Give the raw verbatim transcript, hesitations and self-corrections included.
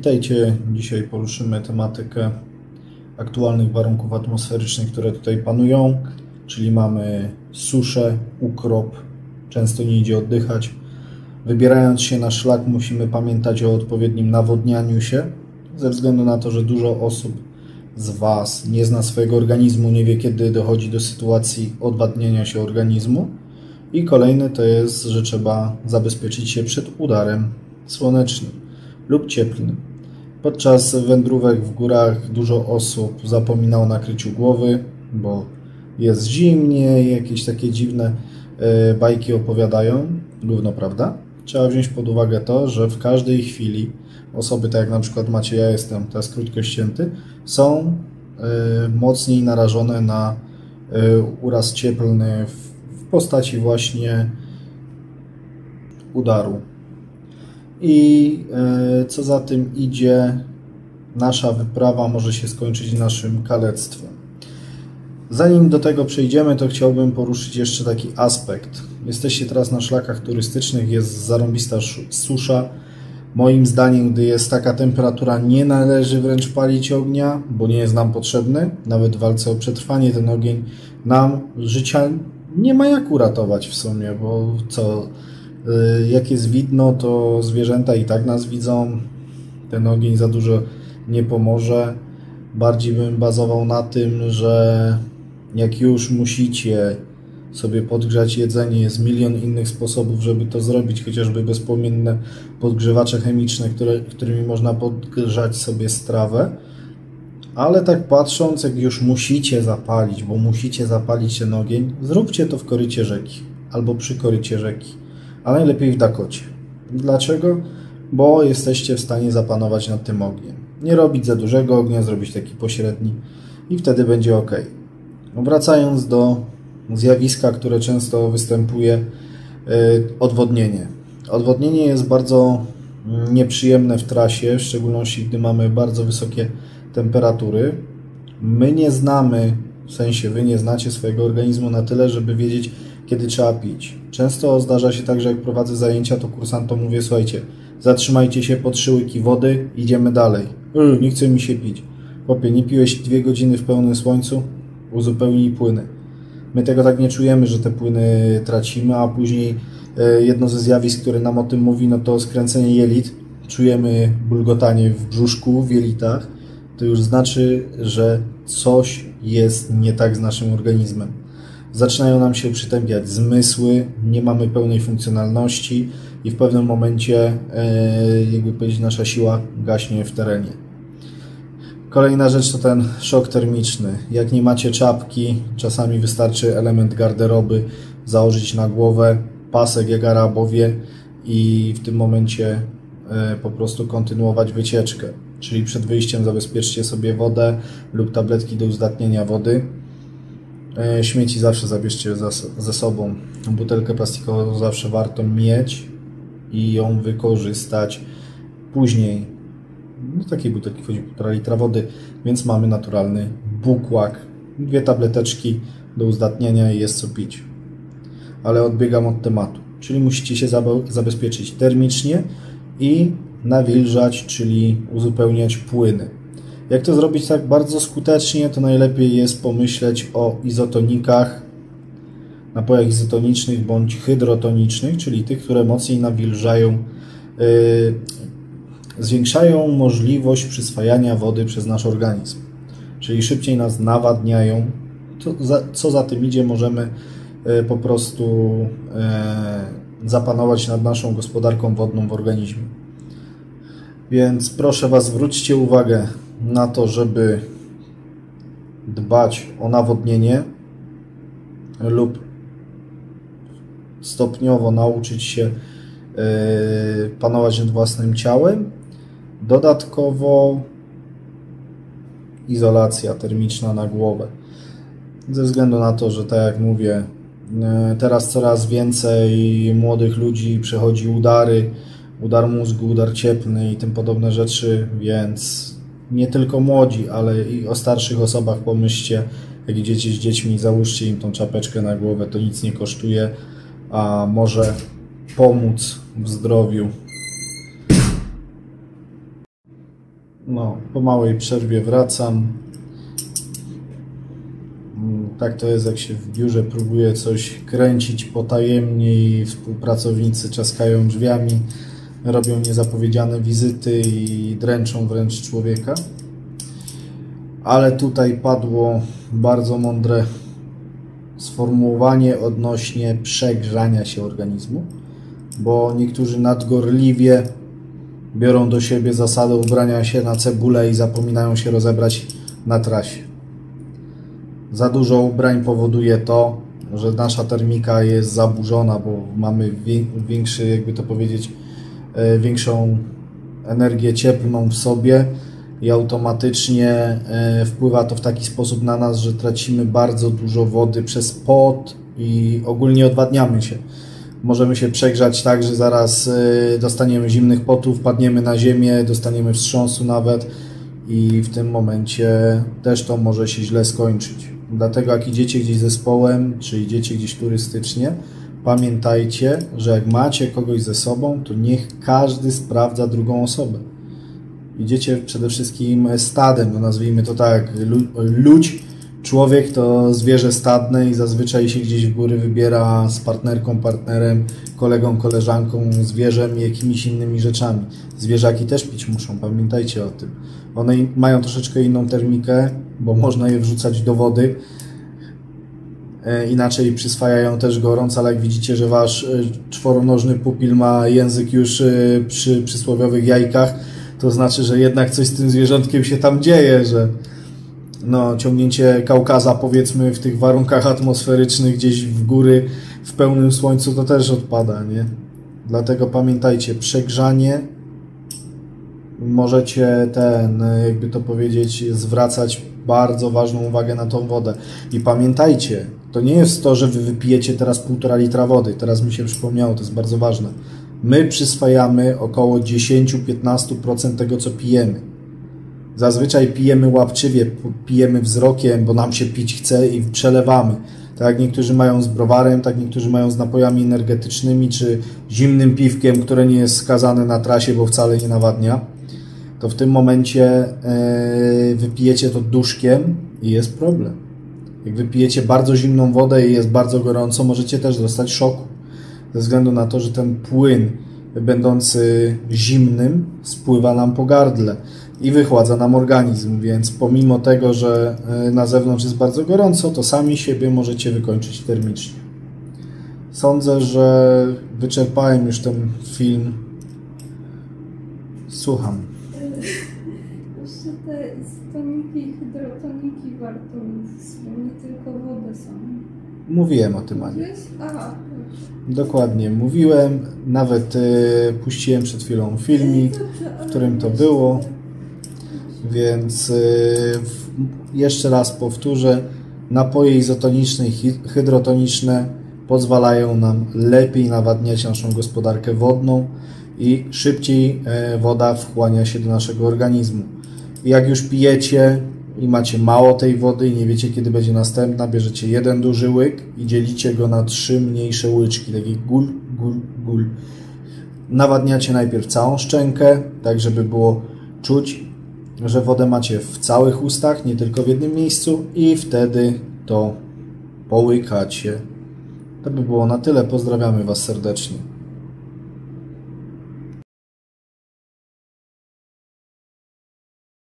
Witajcie. Dzisiaj poruszymy tematykę aktualnych warunków atmosferycznych, które tutaj panują, czyli mamy suszę, ukrop, często nie idzie oddychać. Wybierając się na szlak musimy pamiętać o odpowiednim nawodnianiu się, ze względu na to, że dużo osób z Was nie zna swojego organizmu, nie wie, kiedy dochodzi do sytuacji odwadniania się organizmu. I kolejne to jest, że trzeba zabezpieczyć się przed udarem słonecznym lub cieplnym. Podczas wędrówek w górach dużo osób zapomina o nakryciu głowy, bo jest zimnie, jakieś takie dziwne bajki opowiadają, gówno prawda? Trzeba wziąć pod uwagę to, że w każdej chwili osoby, tak jak na przykład macie, ja jestem teraz krótko ścięty, są mocniej narażone na uraz cieplny w postaci właśnie udaru. I co za tym idzie, nasza wyprawa może się skończyć naszym kalectwem. Zanim do tego przejdziemy, to chciałbym poruszyć jeszcze taki aspekt. Jesteście teraz na szlakach turystycznych, jest zarąbista susza. Moim zdaniem, gdy jest taka temperatura, nie należy wręcz palić ognia, bo nie jest nam potrzebny. Nawet w walce o przetrwanie ten ogień nam życia nie ma jak uratować w sumie, bo co, jak jest widno, to zwierzęta i tak nas widzą. Ten ogień za dużo nie pomoże. Bardziej bym bazował na tym, że jak już musicie sobie podgrzać jedzenie, jest milion innych sposobów, żeby to zrobić, chociażby bezpłomienne podgrzewacze chemiczne, które, którymi można podgrzać sobie strawę. Ale tak patrząc, jak już musicie zapalić, bo musicie zapalić ten ogień, zróbcie to w korycie rzeki albo przy korycie rzeki, a najlepiej w Dakocie. Dlaczego? Bo jesteście w stanie zapanować nad tym ogniem. Nie robić za dużego ognia, zrobić taki pośredni i wtedy będzie ok. Wracając do zjawiska, które często występuje, odwodnienie. Odwodnienie jest bardzo nieprzyjemne w trasie, w szczególności gdy mamy bardzo wysokie temperatury. My nie znamy, w sensie Wy nie znacie swojego organizmu na tyle, żeby wiedzieć, kiedy trzeba pić. Często zdarza się tak, że jak prowadzę zajęcia, to kursantom mówię, słuchajcie, zatrzymajcie się po trzy łyki wody, idziemy dalej. Yy, nie chce mi się pić. Chłopie, nie piłeś dwie godziny w pełnym słońcu? Uzupełnij płyny. My tego tak nie czujemy, że te płyny tracimy, a później jedno ze zjawisk, które nam o tym mówi, no to skręcenie jelit. Czujemy bulgotanie w brzuszku, w jelitach. To już znaczy, że coś jest nie tak z naszym organizmem. Zaczynają nam się przytępiać zmysły, nie mamy pełnej funkcjonalności i w pewnym momencie, jakby powiedzieć, nasza siła gaśnie w terenie. Kolejna rzecz to ten szok termiczny. Jak nie macie czapki, czasami wystarczy element garderoby założyć na głowę, pasek jak Arabowie i w tym momencie po prostu kontynuować wycieczkę. Czyli przed wyjściem zabezpieczcie sobie wodę lub tabletki do uzdatnienia wody. Śmieci zawsze zabierzcie ze sobą. Butelkę plastikową zawsze warto mieć i ją wykorzystać później. Do takiej butelki wchodzi półtora litra wody, więc mamy naturalny bukłak. Dwie tableteczki do uzdatnienia i jest co pić. Ale odbiegam od tematu. Czyli musicie się zabezpieczyć termicznie i nawilżać, czyli uzupełniać płyny. Jak to zrobić tak bardzo skutecznie, to najlepiej jest pomyśleć o izotonikach, napojach izotonicznych bądź hydrotonicznych, czyli tych, które mocniej nawilżają, yy, zwiększają możliwość przyswajania wody przez nasz organizm, czyli szybciej nas nawadniają. Co za, co za tym idzie, możemy yy, po prostu yy, zapanować nad naszą gospodarką wodną w organizmie. Więc proszę Was, zwróćcie uwagę na to, żeby dbać o nawodnienie lub stopniowo nauczyć się panować nad własnym ciałem. Dodatkowo izolacja termiczna na głowę. Ze względu na to, że tak jak mówię, teraz coraz więcej młodych ludzi przechodzi udary, udar mózgu, udar cieplny i tym podobne rzeczy, więc nie tylko młodzi, ale i o starszych osobach pomyślcie, jak idziecie z dziećmi, załóżcie im tą czapeczkę na głowę, to nic nie kosztuje, a może pomóc w zdrowiu. No, po małej przerwie wracam. Tak to jest, jak się w biurze próbuje coś kręcić potajemnie i współpracownicy czaskają drzwiami, robią niezapowiedziane wizyty i dręczą wręcz człowieka. Ale tutaj padło bardzo mądre sformułowanie odnośnie przegrzania się organizmu, bo niektórzy nadgorliwie biorą do siebie zasadę ubrania się na cebulę i zapominają się rozebrać na trasie. Za dużo ubrań powoduje to, że nasza termika jest zaburzona, bo mamy większy, jakby to powiedzieć, większą energię cieplną w sobie i automatycznie wpływa to w taki sposób na nas, że tracimy bardzo dużo wody przez pot i ogólnie odwadniamy się. Możemy się przegrzać tak, że zaraz dostaniemy zimnych potów, padniemy na ziemię, dostaniemy wstrząsu nawet i w tym momencie też to może się źle skończyć. Dlatego jak idziecie gdzieś zespołem, czy idziecie gdzieś turystycznie, pamiętajcie, że jak macie kogoś ze sobą, to niech każdy sprawdza drugą osobę. Idziecie przede wszystkim stadem, no nazwijmy to tak, ludź, człowiek to zwierzę stadne i zazwyczaj się gdzieś w góry wybiera z partnerką, partnerem, kolegą, koleżanką, zwierzem i jakimiś innymi rzeczami. Zwierzaki też pić muszą, pamiętajcie o tym. One mają troszeczkę inną termikę, bo można je wrzucać do wody, inaczej przyswajają też gorąc, ale jak widzicie, że wasz czworonożny pupil ma język już przy przysłowiowych jajkach, to znaczy, że jednak coś z tym zwierzątkiem się tam dzieje, że no, ciągnięcie Kaukaza, powiedzmy, w tych warunkach atmosferycznych gdzieś w góry w pełnym słońcu to też odpada, nie? Dlatego pamiętajcie, przegrzanie możecie ten, jakby to powiedzieć, zwracać bardzo ważną uwagę na tą wodę. I pamiętajcie, to nie jest to, że wy wypijecie teraz półtora litra wody. Teraz mi się przypomniało, to jest bardzo ważne. My przyswajamy około dziesięć do piętnastu procent tego, co pijemy. Zazwyczaj pijemy łapczywie, pijemy wzrokiem, bo nam się pić chce i przelewamy. Tak jak niektórzy mają z browarem, tak niektórzy mają z napojami energetycznymi, czy zimnym piwkiem, które nie jest skazane na trasie, bo wcale nie nawadnia. To w tym momencie yy, wypijecie to duszkiem i jest problem. Jak wypijecie bardzo zimną wodę i jest bardzo gorąco, możecie też dostać szoku. Ze względu na to, że ten płyn będący zimnym spływa nam po gardle i wychładza nam organizm, więc pomimo tego, że na zewnątrz jest bardzo gorąco, to sami siebie możecie wykończyć termicznie. Sądzę, że wyczerpałem już ten film. Słucham. Jeszcze te toniki, hydrotoniki warto nie tylko wodę są. Mówiłem o tym, Aniu. Aha. Dokładnie mówiłem, nawet y, puściłem przed chwilą filmik, w którym to było, więc y, w, jeszcze raz powtórzę, napoje izotoniczne i hydrotoniczne pozwalają nam lepiej nawadniać naszą gospodarkę wodną i szybciej y, woda wchłania się do naszego organizmu. I jak już pijecie i macie mało tej wody i nie wiecie, kiedy będzie następna, bierzecie jeden duży łyk i dzielicie go na trzy mniejsze łyczki, taki gul, gul, gul. Nawadniacie najpierw całą szczękę, tak żeby było czuć, że wodę macie w całych ustach, nie tylko w jednym miejscu i wtedy to połykacie. To by było na tyle. Pozdrawiamy Was serdecznie.